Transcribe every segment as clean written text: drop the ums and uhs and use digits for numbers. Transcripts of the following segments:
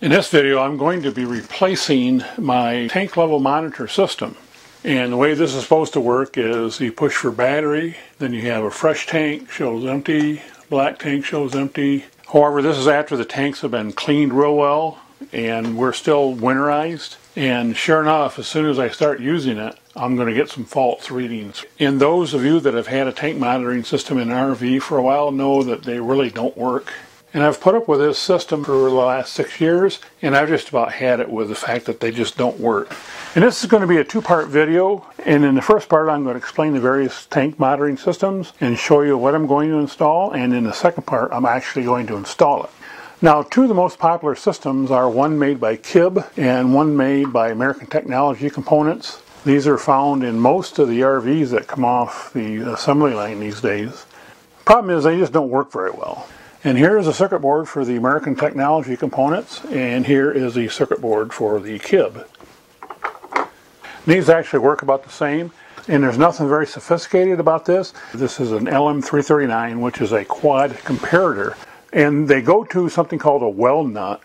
In this video, I'm going to be replacing my tank level monitor system. And the way this is supposed to work is you push for battery, then you have a fresh tank, shows empty, black tank shows empty. However, this is after the tanks have been cleaned real well and we're still winterized. And sure enough, as soon as I start using it, I'm going to get some false readings. And those of you that have had a tank monitoring system in an RV for a while know that they really don't work. And I've put up with this system for the last 6 years, and I've just about had it with the fact that they just don't work. And this is going to be a two-part video, and in the first part I'm going to explain the various tank monitoring systems and show you what I'm going to install, and in the second part I'm actually going to install it. Now, two of the most popular systems are one made by KIB and one made by American Technology Components. These are found in most of the RVs that come off the assembly line these days. The problem is they just don't work very well. And here is a circuit board for the American Technology Components, and here is the circuit board for the KIB. These actually work about the same, and there's nothing very sophisticated about this. This is an LM339, which is a quad comparator, and they go to something called a weld nut.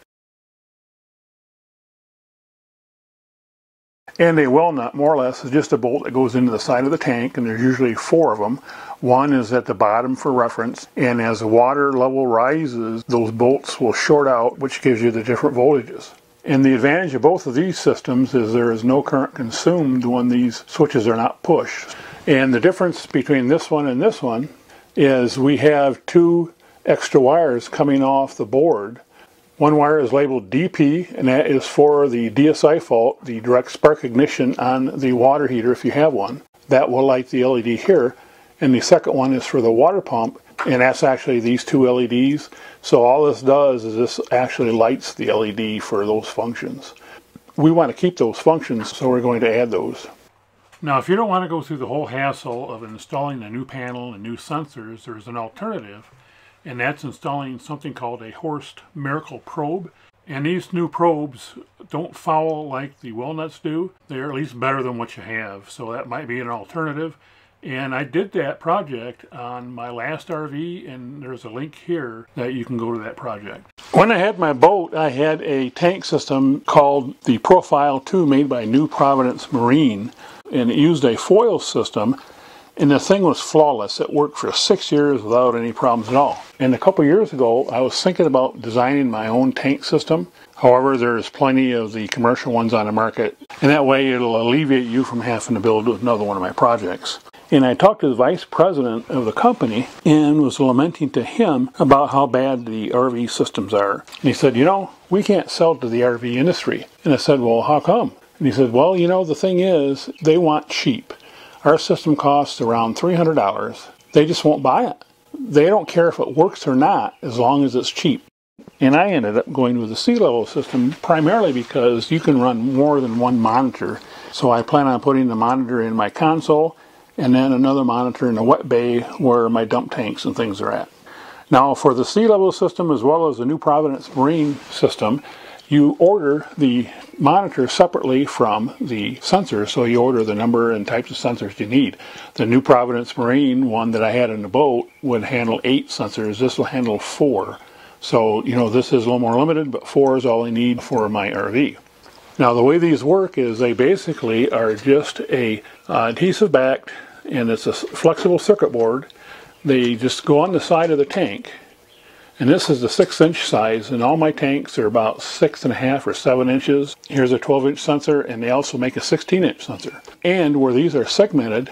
And a weld nut, more or less, is just a bolt that goes into the side of the tank, and there's usually four of them. One is at the bottom for reference, and as the water level rises, those bolts will short out, which gives you the different voltages. And the advantage of both of these systems is there is no current consumed when these switches are not pushed. And the difference between this one and this one is we have two extra wires coming off the board. One wire is labeled DP, and that is for the DSI fault, the direct spark ignition on the water heater if you have one. That will light the LED here. And the second one is for the water pump, and that's actually these two LEDs. So all this does is this actually lights the LED for those functions. We want to keep those functions, so we're going to add those. Now, if you don't want to go through the whole hassle of installing a new panel and new sensors, there's an alternative. And that's installing something called a Horst Miracle Probe. And these new probes don't foul like the weld nuts do. They're at least better than what you have, so that might be an alternative. And I did that project on my last RV, and there's a link here that you can go to that project. When I had my boat, I had a tank system called the Profile 2 made by New Providence Marine, and it used a foil system. And the thing was flawless. It worked for 6 years without any problems at all. And a couple years ago, I was thinking about designing my own tank system. However, there's plenty of the commercial ones on the market. And that way, it'll alleviate you from having to build another one of my projects. And I talked to the vice president of the company and was lamenting to him about how bad the RV systems are. And he said, you know, we can't sell to the RV industry. And I said, well, how come? And he said, well, you know, the thing is, they want cheap. Our system costs around $300. They just won't buy it. They don't care if it works or not, as long as it's cheap. And I ended up going with the SeeLevel system, primarily because you can run more than one monitor. So I plan on putting the monitor in my console, and then another monitor in the wet bay where my dump tanks and things are at. Now, for the SeeLevel system, as well as the New Providence Marine system, you order the monitor separately from the sensor, so you order the number and types of sensors you need. The New Providence Marine one that I had in the boat would handle 8 sensors. This will handle 4. So, you know, this is a little more limited, but 4 is all I need for my RV. Now, the way these work is they basically are just a adhesive backed, and it's a flexible circuit board. They just go on the side of the tank. And this is the 6-inch size, and all my tanks are about 6.5 or 7 inches. Here's a 12-inch sensor, and they also make a 16-inch sensor. And where these are segmented,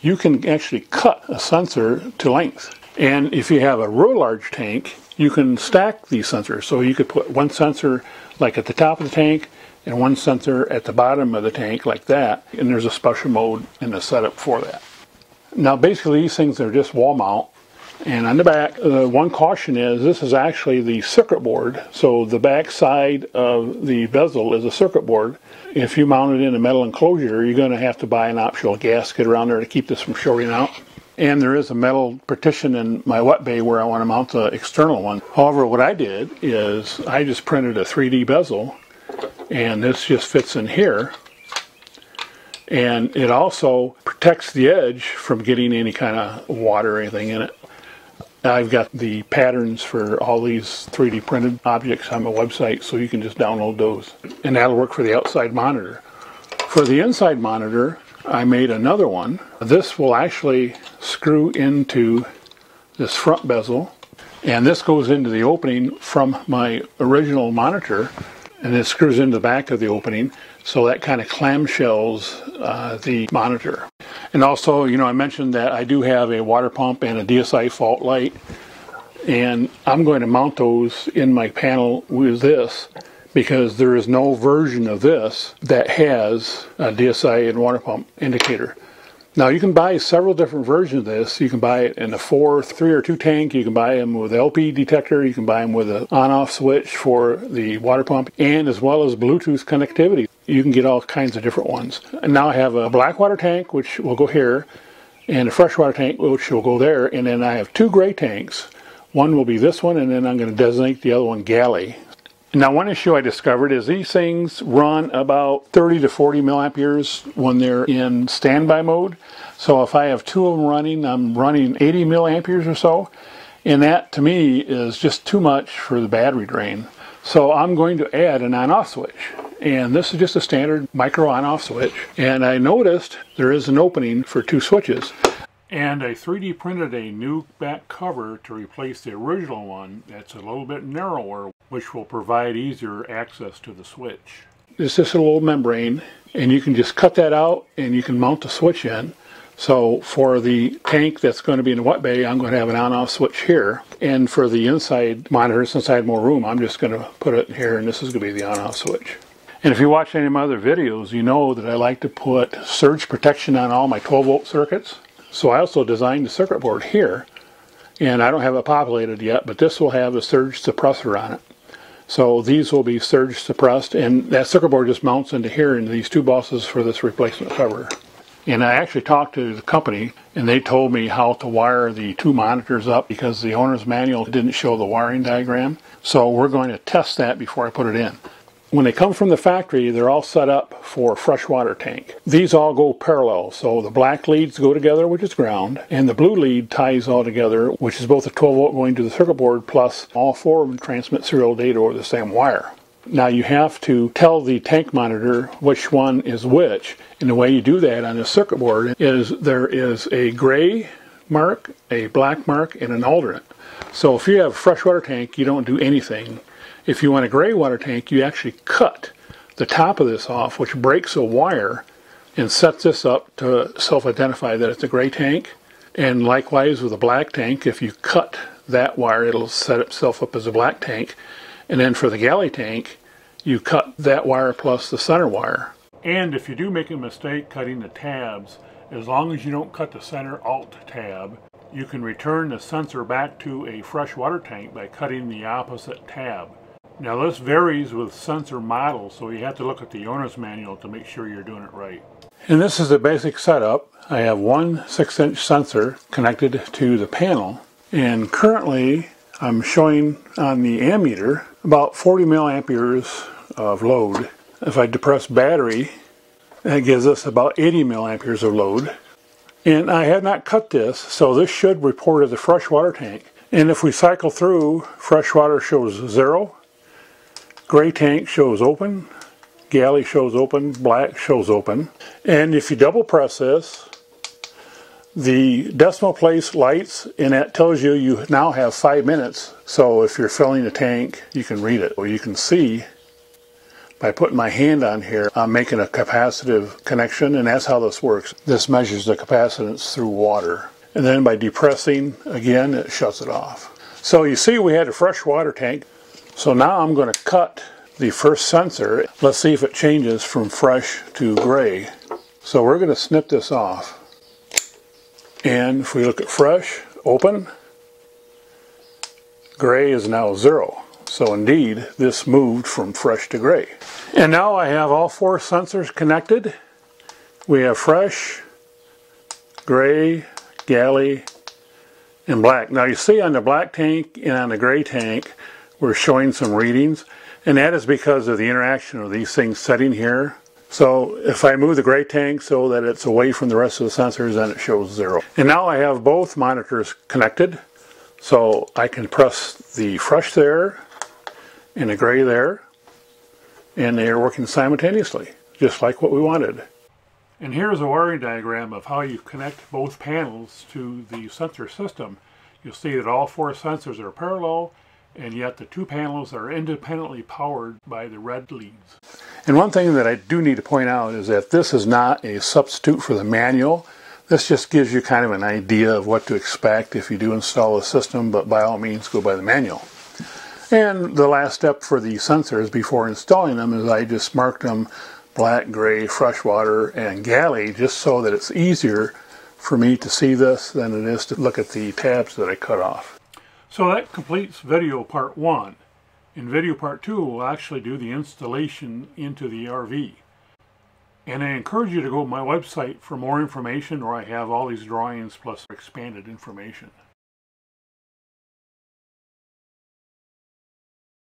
you can actually cut a sensor to length. And if you have a real large tank, you can stack these sensors. So you could put one sensor like at the top of the tank, and one sensor at the bottom of the tank like that. And there's a special mode and a setup for that. Now basically these things are just wall mount. And on the back, the one caution is this is actually the circuit board. So the back side of the bezel is a circuit board. If you mount it in a metal enclosure, you're going to have to buy an optional gasket around there to keep this from shorting out. And there is a metal partition in my wet bay where I want to mount the external one. However, what I did is I just printed a 3D bezel, and this just fits in here. And it also protects the edge from getting any kind of water or anything in it. I've got the patterns for all these 3D printed objects on my website, so you can just download those. And that'll work for the outside monitor. For the inside monitor, I made another one. This will actually screw into this front bezel, and this goes into the opening from my original monitor, and it screws into the back of the opening, so that kind of clamshells the monitor. And also, you know, I mentioned that I do have a water pump and a DSI fault light, and I'm going to mount those in my panel with this, because there is no version of this that has a DSI and water pump indicator. Now, you can buy several different versions of this. You can buy it in a 3 or 2 tank. You can buy them with LP detector. You can buy them with an on-off switch for the water pump, and as well as Bluetooth connectivity. You can get all kinds of different ones. And now I have a black water tank, which will go here, and a freshwater tank, which will go there, and then I have 2 gray tanks. One will be this one, and then I'm going to designate the other one galley. Now, one issue I discovered is these things run about 30 to 40 milliamperes when they're in standby mode. So if I have 2 of them running, I'm running 80 milliamperes or so. And that, to me, is just too much for the battery drain. So I'm going to add an on-off switch. And this is just a standard micro on-off switch. And I noticed there is an opening for 2 switches. And I 3D printed a new back cover to replace the original one that's a little bit narrower, which will provide easier access to the switch. It's just a little membrane, and you can just cut that out and you can mount the switch in. So for the tank that's going to be in the wet bay, I'm going to have an on-off switch here. And for the inside monitor, since I had more room, I'm just going to put it here, and this is going to be the on-off switch. And if you watch any of my other videos, you know that I like to put surge protection on all my 12-volt circuits. So I also designed the circuit board here, and I don't have it populated yet, but this will have a surge suppressor on it. So these will be surge suppressed, and that circuit board just mounts into here into these 2 bosses for this replacement cover. And I actually talked to the company, and they told me how to wire the 2 monitors up, because the owner's manual didn't show the wiring diagram. So we're going to test that before I put it in. When they come from the factory, they're all set up for a freshwater tank. These all go parallel, so the black leads go together, which is ground, and the blue lead ties all together, which is both a 12-volt going to the circuit board, plus all 4 of them transmit serial data over the same wire. Now, you have to tell the tank monitor which one is which, and the way you do that on this circuit board is there is a gray mark, a black mark, and an alternate. So if you have a freshwater tank, you don't do anything. If you want a gray water tank, you actually cut the top of this off, which breaks a wire and sets this up to self-identify that it's a gray tank. And likewise with a black tank, if you cut that wire, it'll set itself up as a black tank. And then for the galley tank, you cut that wire plus the center wire. And if you do make a mistake cutting the tabs, as long as you don't cut the center alt tab, you can return the sensor back to a fresh water tank by cutting the opposite tab. Now, this varies with sensor models, so you have to look at the owner's manual to make sure you're doing it right. And this is the basic setup. I have one 6-inch sensor connected to the panel, and currently I'm showing on the ammeter about 40 milliamperes of load. If I depress battery, that gives us about 80 milliamperes of load. And I have not cut this, so this should report as a freshwater tank. And if we cycle through, freshwater shows 0. Gray tank shows open, galley shows open, black shows open. And if you double press this, the decimal place lights, and that tells you you now have 5 minutes. So if you're filling the tank, you can read it. Or you can see by putting my hand on here, I'm making a capacitive connection, and that's how this works. This measures the capacitance through water. And then by depressing again, it shuts it off. So you see we had a freshwater tank. So now I'm going to cut the first sensor. Let's see if it changes from fresh to gray. So we're going to snip this off. And if we look at fresh, open, gray is now 0. So indeed, this moved from fresh to gray. And now I have all 4 sensors connected. We have fresh, gray, galley, and black. Now you see on the black tank and on the gray tank, we're showing some readings, and that is because of the interaction of these things setting here. So if I move the gray tank so that it's away from the rest of the sensors, then it shows 0. And now I have both monitors connected. So I can press the fresh there and the gray there, and they are working simultaneously, just like what we wanted. And here's a wiring diagram of how you connect both panels to the sensor system. You'll see that all four sensors are parallel, and yet the two panels are independently powered by the red leads. And one thing that I do need to point out is that this is not a substitute for the manual. This just gives you kind of an idea of what to expect if you do install a system, but by all means go by the manual. And the last step for the sensors before installing them is I just marked them black, gray, freshwater, and galley, just so that it's easier for me to see this than it is to look at the tabs that I cut off. So that completes video part 1. In video part 2, we'll actually do the installation into the RV. And I encourage you to go to my website for more information, where I have all these drawings plus expanded information.